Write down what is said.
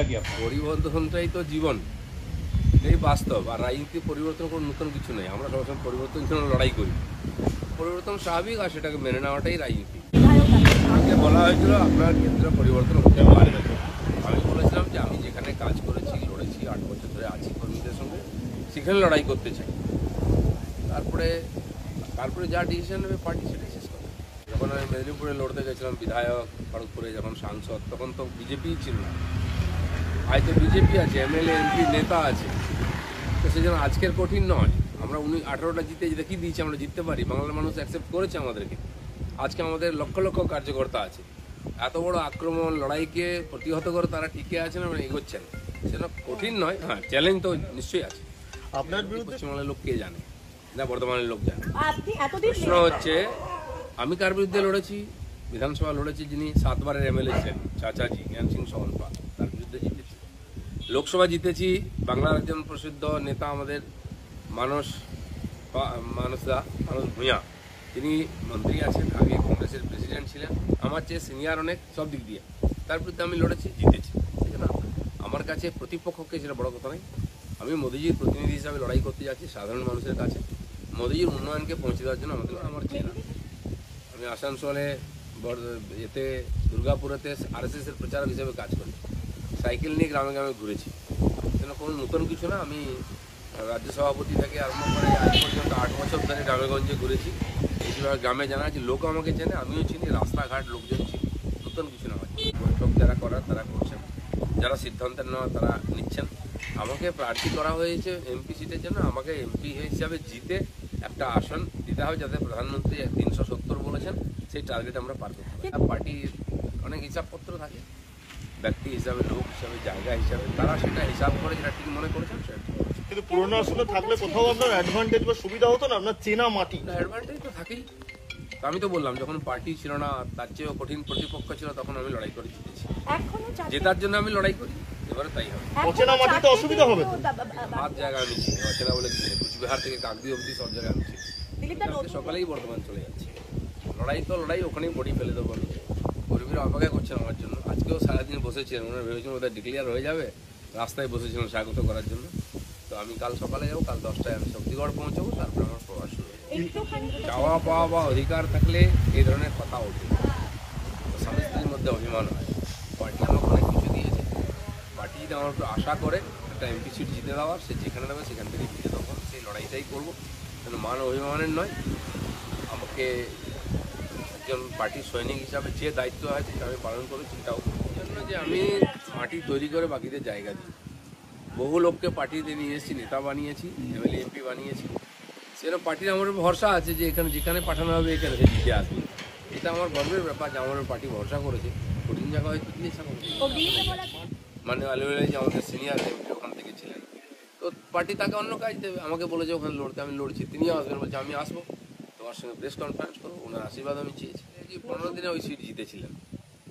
লাগে আপনি পরিবর্তনটাই তো জীবন এই বাস্তব আর রাজনীতি পরিবর্তন কোনো নতুন কিছু নয় আমরা সবসময় পরিবর্তন জন্য লড়াই করি পরিবর্তন স্বাভাবিক আর সেটাকে মেনে নেওয়াটাই রাজনীতি আমাকে বলা হয়েছিল আপনার ক্ষেত্রে পরিবর্তন হতে পারে আমি বলেছিলাম যে আমি যেখানে কাজ করেছি লড়েছি 8 বছর ধরে আছি কর্মীদের সঙ্গে সেখানে লড়াই করতে চাই তারপরে তারপরে যা ডিসিশন নেবে পার্টি সেটা শেষ করে যখন আমি মেদিনীপুরে লড়তে গেছিলাম বিধায়ক খড়গপুরে যখন সাংসদ তখন তো বিজেপিই ছিল না আজ তো বিজেপি আছে এমএলএ এমপি নেতা আছে তো সেজন্য আজকের কঠিন নয় আমরা 18টা জিতে যেটা কি দিয়েছি আমরা জিততে পারি বাংলার মানুষ অ্যাকসেপ্ট করেছে আমাদেরকে আজকে আমাদের লক্ষ লক্ষ কার্যকর্তা আছে এত বড় আক্রমণ লড়াইকে প্রতিহত করে তারা টিকে আছেন এবং এগোচ্ছেন সেটা কঠিন নয় হ্যাঁ চ্যালেঞ্জ তো নিশ্চয়ই আছে আপনার বিরুদ্ধে পশ্চিমবাংলার লোক কে জানে না বর্ধমানের লোক জানে প্রশ্ন হচ্ছে আমি কার বিরুদ্ধে লড়েছি বিধানসভা লড়েছি যিনি 7 বারের এমএলএ ছিলেন চাচাজি জ্ঞান সিং সোহন পাল তার বিরুদ্ধে জিতেছি লোকসভা জিতেছি বাংলার একজন প্রসিদ্ধ নেতা আমাদের মানস ভূঁইয়া তিনি মন্ত্রী আছেন আগে কংগ্রেসের প্রেসিডেন্ট ছিলেন আমার চেয়ে সিনিয়র অনেক সব দিক দিয়ে তার বিরুদ্ধে আমি লড়েছি জিতেছি ঠিক না আমার কাছে প্রতিপক্ষকে যেটা বড় কথা নয় আমি মোদিজির প্রতিনিধি হিসাবে লড়াই করতে যাচ্ছি সাধারণ মানুষের কাছে মোদিজির উন্নয়নকে পৌঁছে দেওয়ার জন্য আমাদের আমার চেনা আমি আসানসোলে এতে দুর্গাপুরেতে আরএসএসের প্রচারক হিসেবে কাজ করি সাইকেল নিয়ে গ্রামে গ্রামে ঘুরেছি যেন কোনো নতুন কিছু না আমি রাজ্য সভাপতি থেকে আরম্ভ করে আজ পর্যন্ত 8 বছর ধরে গ্রামেগঞ্জে ঘুরেছি বেশিরভাগ গ্রামে জানা আছে লোক আমাকে চেনে আমিও চিনি রাস্তাঘাট লোকজন চিনি নতুন কিছু না হয় বৈঠক যারা করার তারা করছেন যারা সিদ্ধান্তের নেওয়া তারা নিচ্ছেন আমাকে প্রার্থী করা হয়েছে এমপি সিটের জন্য আমাকে এমপি হিসাবে জিতে একটা আসন দিতে হবে যাতে প্রধানমন্ত্রী 370 বলেছেন সেই টার্গেট আমরা পার করতে পারি পার্টির অনেক হিসাবপত্র থাকে ব্যক্তি হিসাবে লোক হিসাবে জায়গা হিসাবে তারা সেটা হিসাব করে যেটা ঠিক মনে করেছেন সেটা কিন্তু পুরনো আসলে থাকলে কোথাও আপনার অ্যাডভান্টেজ বা সুবিধা হতো না আপনার চেনা মাটি অ্যাডভান্টেজ তো থাকেই আমি তো বললাম যখন পার্টি ছিল না তার চেয়েও কঠিন প্রতিপক্ষ ছিল তখন আমি লড়াই করে জিতেছি জেতার জন্য আমি লড়াই করি এবারে তাই হবে অচেনা মাটিতে অসুবিধা হবে তো আজ জায়গা আমি চিনি অচেনা বলে কুচবিহার থেকে কাকদি অবধি সব জায়গায় আমি চিনি সকালেই বর্তমান চলে যাচ্ছে লড়াই তো লড়াই ওখানেই বডি ফেলে দেবো আমি কর্মীরা অপেক্ষা করছেন আমার জন্য আজকেও সারাদিন বসেছিলেন ওনারা ভেবেছেন ওদের ডিক্লিয়ার হয়ে যাবে রাস্তায় বসেছিলেন স্বাগত করার জন্য তো আমি কাল সকালে যাবো কাল 10টায় আমি শক্তিগড় পৌঁছাবো তারপরে আমার প্রবাস শুরু হয়ে যাবে চাওয়া পাওয়া বা অধিকার থাকলে এই ধরনের কথা ওঠে সমাজের মধ্যে অভিমান হয় পার্টি আমাকে অনেক কিছু দিয়েছে পার্টি যদি আমার একটু আশা করে একটা এমপি সিট জিতে দেওয়ার সে যেখানে নেবে সেখান থেকে জিতে দেওয়া সেই লড়াইটাই করবো কেন মান অভিমানের নয় আমাকে একজন পার্টির সৈনিক হিসাবে যে দায়িত্ব হয় সেটা আমি পালন করে চিন্তাও করি যে আমি মাটি তৈরি করে বাকিদের জায়গা দিই বহু লোককে পার্টিতে নিয়ে এসেছি নেতা বানিয়েছি এমএলএ এমপি বানিয়েছি সেরকম পার্টির আমার ভরসা আছে যে এখানে যেখানে পাঠানো হবে এখানে সে জিতে আসবে এটা আমার গর্বের ব্যাপার যে আমার পার্টি ভরসা করেছে কঠিন জায়গা হয়তো দিয়েছে মানে আলুবেলাই যে আমাদের সিনিয়র এমপি ওখান থেকে ছিলেন তো পার্টি তাকে অন্য কাজ দেবে আমাকে বলেছে ওখানে লড়তে আমি লড়ছি তিনিও আসবেন বলছে আমি আসবো তোমার সঙ্গে প্রেস কনফারেন্স করবো ওনার আশীর্বাদ আমি চেয়েছি 15 দিনে ওই সিট জিতেছিলেন